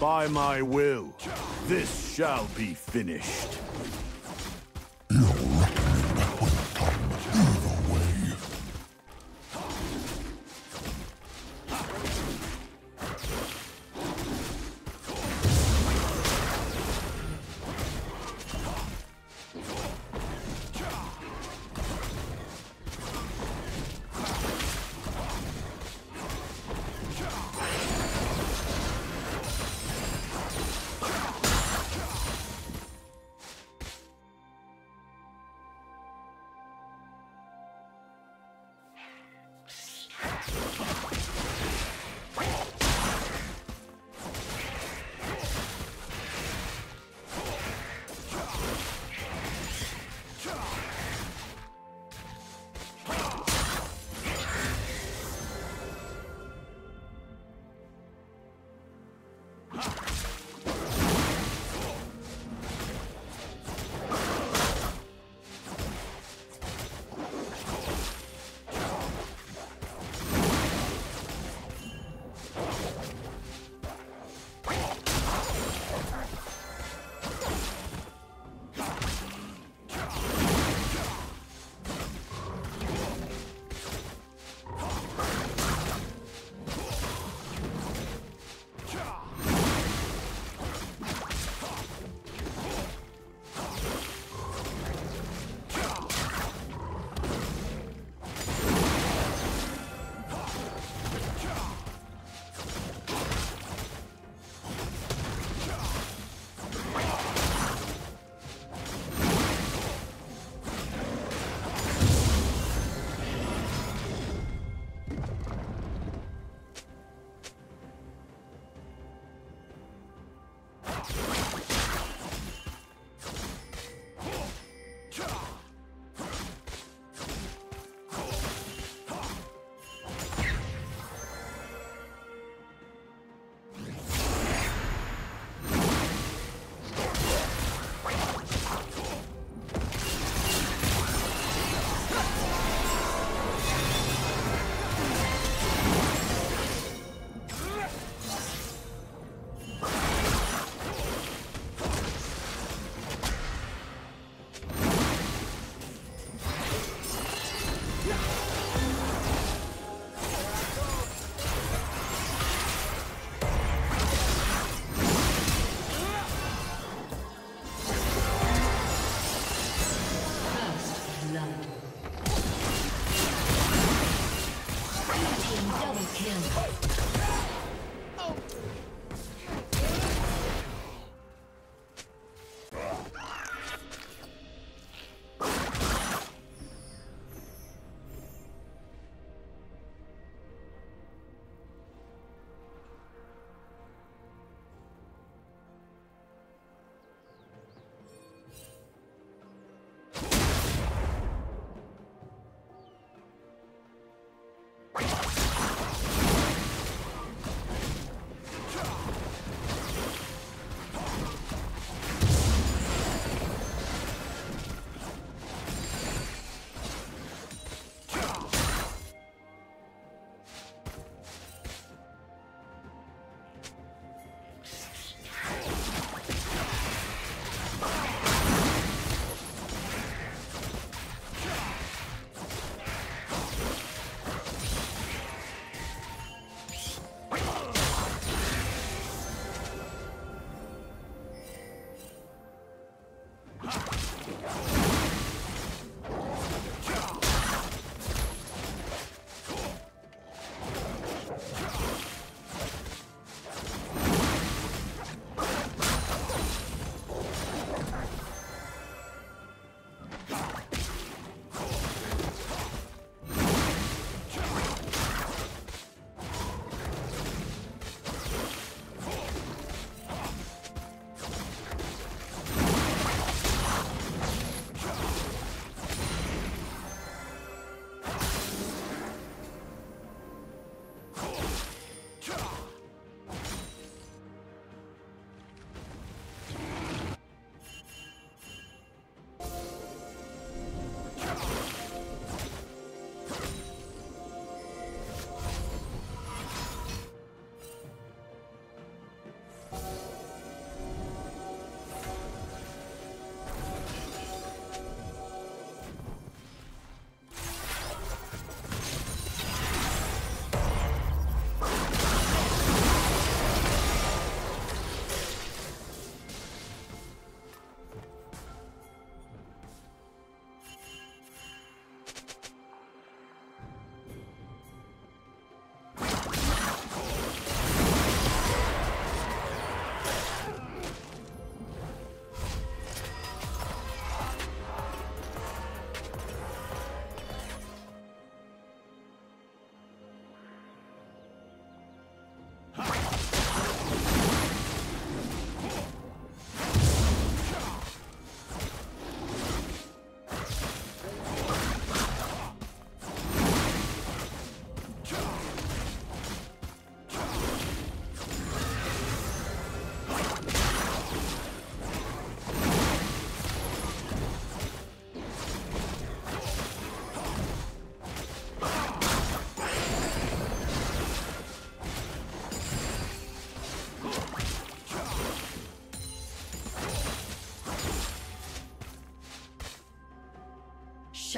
By my will, this shall be finished.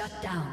Shut down.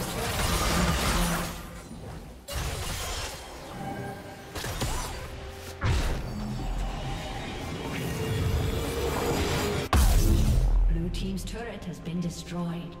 Blue team's turret has been destroyed.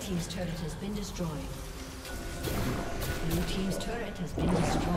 Team's turret has been destroyed. Blue team's turret has been destroyed.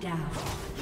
down.